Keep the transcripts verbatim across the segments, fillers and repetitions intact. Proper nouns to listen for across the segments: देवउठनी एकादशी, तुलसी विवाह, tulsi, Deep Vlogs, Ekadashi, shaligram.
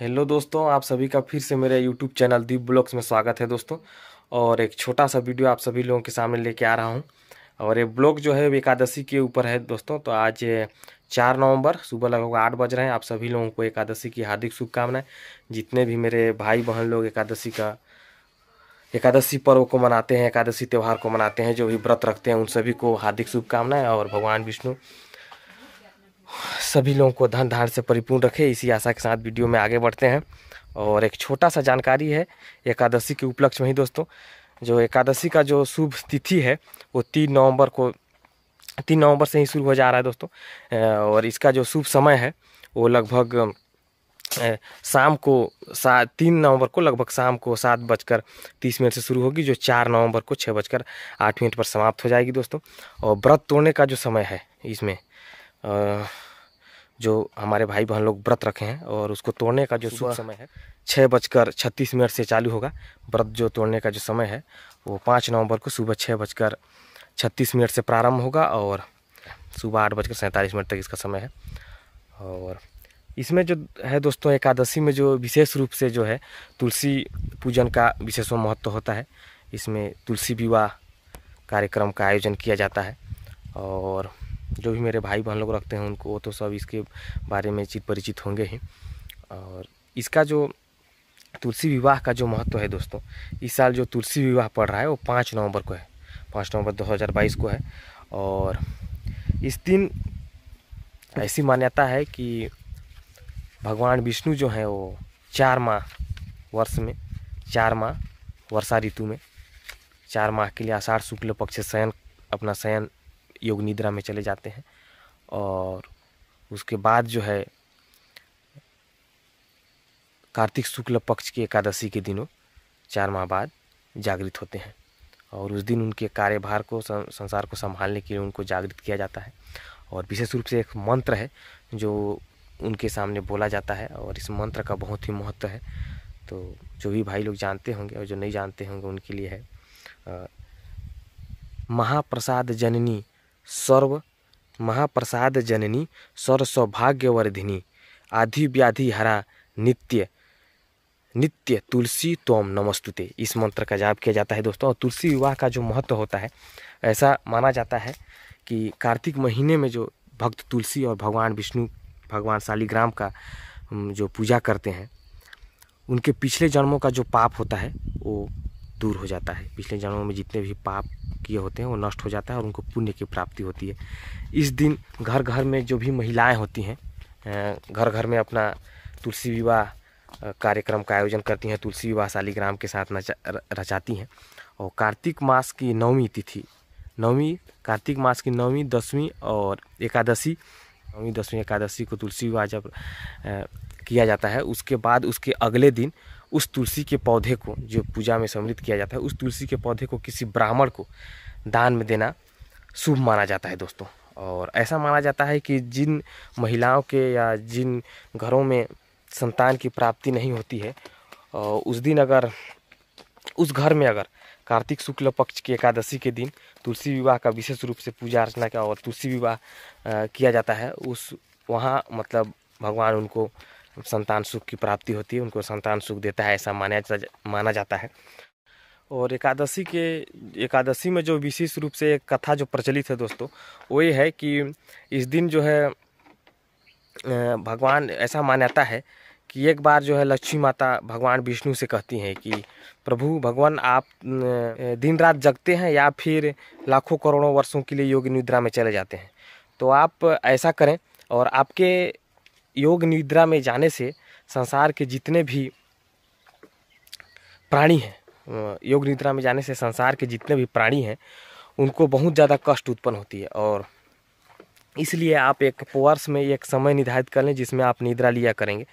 Hello दोस्तों, आप सभी का फिर से मेरे यूट्यूब चैनल दीप ब्लॉग्स में स्वागत है दोस्तों। और एक छोटा सा वीडियो आप सभी लोगों के सामने लेके आ रहा हूं। और ये ब्लॉग जो है एकादशी के ऊपर है दोस्तों। तो आज चार नवंबर सुबह लगभग आठ बज रहे हैं। आप सभी लोगों को एकादशी की हार्दिक शुभकामनाएं। जितने भी मेरे भाई बहन लोग एकादशी का एकादशी पर्व को मनाते हैं, एकादशी त्यौहार को मनाते हैं, जो भी व्रत रखते हैं, उन सभी को हार्दिक शुभकामनाएँ। और भगवान विष्णु सभी लोगों को धन धार से परिपूर्ण रखे, इसी आशा के साथ वीडियो में आगे बढ़ते हैं। और एक छोटा सा जानकारी है एकादशी के उपलक्ष्य में ही दोस्तों। जो एकादशी का जो शुभ तिथि है वो तीन नवंबर को तीन नवंबर से ही शुरू हो जा रहा है दोस्तों। और इसका जो शुभ समय है वो लगभग शाम को सा तीन नवंबर को लगभग शाम को सात बजकर तीस मिनट से शुरू होगी, जो चार नवंबर को छः बजकर आठ मिनट पर समाप्त हो जाएगी दोस्तों। और व्रत तोड़ने का जो समय है इसमें जो हमारे भाई बहन लोग व्रत रखे हैं और उसको तोड़ने का जो शुभ समय है छः बजकर छत्तीस मिनट से चालू होगा। व्रत जो तोड़ने का जो समय है वो पाँच नवंबर को सुबह छः बजकर छत्तीस मिनट से प्रारंभ होगा और सुबह आठ बजकर सैंतालीस मिनट तक इसका समय है। और इसमें जो है दोस्तों एकादशी में जो विशेष रूप से जो है तुलसी पूजन का विशेष महत्व होता है। इसमें तुलसी विवाह कार्यक्रम का आयोजन किया जाता है। और जो भी मेरे भाई बहन लोग रखते हैं उनको वो तो सब इसके बारे में चित परिचित होंगे ही। और इसका जो तुलसी विवाह का जो महत्व है दोस्तों, इस साल जो तुलसी विवाह पड़ रहा है वो पाँच नवंबर को है, पाँच नवंबर दो हज़ार बाईस को है। और इस दिन ऐसी मान्यता है कि भगवान विष्णु जो हैं वो चार माह वर्ष में चार माह वर्षा ऋतु में चार माह के लिए आषाढ़ शुक्ल पक्ष से शयन अपना शयन योग निद्रा में चले जाते हैं। और उसके बाद जो है कार्तिक शुक्ल पक्ष की एकादशी के दिनों चार माह बाद जागृत होते हैं। और उस दिन उनके कार्यभार को संसार को संभालने के लिए उनको जागृत किया जाता है। और विशेष रूप से एक मंत्र है जो उनके सामने बोला जाता है और इस मंत्र का बहुत ही महत्व है। तो जो भी भाई लोग जानते होंगे और जो नहीं जानते होंगे उनके लिए है महाप्रसाद जननी सर्व महाप्रसाद जननी सर्व सौभाग्यवर्धिनी आधि व्याधि हरा नित्य नित्य तुलसी त्वम नमस्तुते। इस मंत्र का जाप किया जाता है दोस्तों। और तुलसी विवाह का जो महत्व होता है, ऐसा माना जाता है कि कार्तिक महीने में जो भक्त तुलसी और भगवान विष्णु भगवान शालिग्राम का जो पूजा करते हैं उनके पिछले जन्मों का जो पाप होता है वो दूर हो जाता है। पिछले जन्मों में जितने भी पाप किए होते हैं वो नष्ट हो जाता है और उनको पुण्य की प्राप्ति होती है। इस दिन घर घर में जो भी महिलाएं होती हैं घर घर में अपना तुलसी विवाह कार्यक्रम का आयोजन करती हैं, तुलसी विवाह शालिग्राम के साथ रचाती हैं। और कार्तिक मास की नवमी तिथि नवमी कार्तिक मास की नवमी दसवीं और एकादशी नवमी दसवीं एकादशी को तुलसी विवाह जब किया जाता है उसके बाद उसके अगले दिन उस तुलसी के पौधे को जो पूजा में सम्मिलित किया जाता है उस तुलसी के पौधे को किसी ब्राह्मण को दान में देना शुभ माना जाता है दोस्तों। और ऐसा माना जाता है कि जिन महिलाओं के या जिन घरों में संतान की प्राप्ति नहीं होती है उस दिन अगर उस घर में अगर कार्तिक शुक्ल पक्ष की एकादशी के दिन तुलसी विवाह का विशेष रूप से पूजा अर्चना का और तुलसी विवाह किया जाता है उस वहाँ मतलब भगवान उनको संतान सुख की प्राप्ति होती है, उनको संतान सुख देता है, ऐसा माना माना जाता है। और एकादशी के एकादशी में जो विशेष रूप से एक कथा जो प्रचलित है दोस्तों वो ये है कि इस दिन जो है भगवान ऐसा मान्यता है कि एक बार जो है लक्ष्मी माता भगवान विष्णु से कहती हैं कि प्रभु भगवान आप दिन रात जगते हैं या फिर लाखों करोड़ों वर्षों के लिए योग निद्रा में चले जाते हैं, तो आप ऐसा करें और आपके योग निद्रा में जाने से संसार के जितने भी प्राणी हैं योग निद्रा में जाने से संसार के जितने भी प्राणी हैं उनको बहुत ज़्यादा कष्ट उत्पन्न होती है। और इसलिए आप एक वर्ष में एक समय निर्धारित कर लें जिसमें आप निद्रा लिया करेंगे।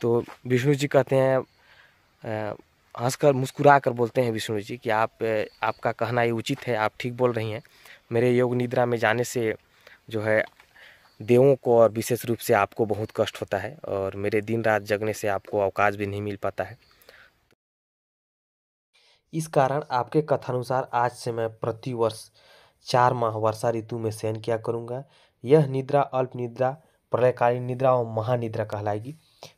तो विष्णु जी कहते हैं, हंसकर मुस्कुरा कर बोलते हैं विष्णु जी कि आप आपका कहना ये उचित है, आप ठीक बोल रही हैं। मेरे योग निद्रा में जाने से जो है देवों को और विशेष रूप से आपको बहुत कष्ट होता है और मेरे दिन रात जगने से आपको अवकाश भी नहीं मिल पाता है। इस कारण आपके कथानुसार आज से मैं प्रतिवर्ष चार माह वर्षा ऋतु में शयन किया करूँगा। यह निद्रा अल्प निद्रा प्रलयकालीन निद्रा और महानिद्रा कहलाएगी।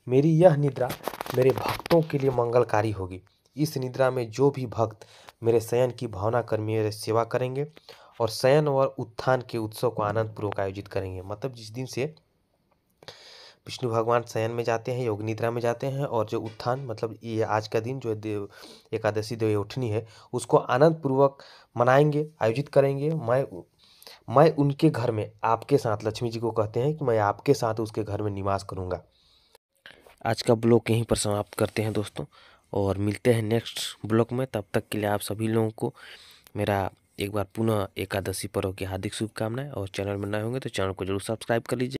मेरी यह निद्रा मेरे भक्तों के लिए मंगलकारी होगी। इस निद्रा में जो भी भक्त मेरे शयन की भावना कर मेरे सेवा करेंगे और शयन और उत्थान के उत्सव को आनंदपूर्वक आयोजित करेंगे। मतलब जिस दिन से विष्णु भगवान शयन में जाते हैं, योग निद्रा में जाते हैं, और जो उत्थान मतलब ये आज का दिन जो देव एकादशी देवउठनी है उसको आनंदपूर्वक मनाएंगे, आयोजित करेंगे। मैं मैं उनके घर में आपके साथ, लक्ष्मी जी को कहते हैं कि मैं आपके साथ उसके घर में निवास करूँगा। आज का ब्लॉग यहीं पर समाप्त करते हैं दोस्तों, और मिलते हैं नेक्स्ट ब्लॉग में। तब तक के लिए आप सभी लोगों को मेरा एक बार पुनः एकादशी पर्व की हार्दिक शुभकामनाएं, और चैनल में नए होंगे तो चैनल को जरूर सब्सक्राइब कर लीजिए।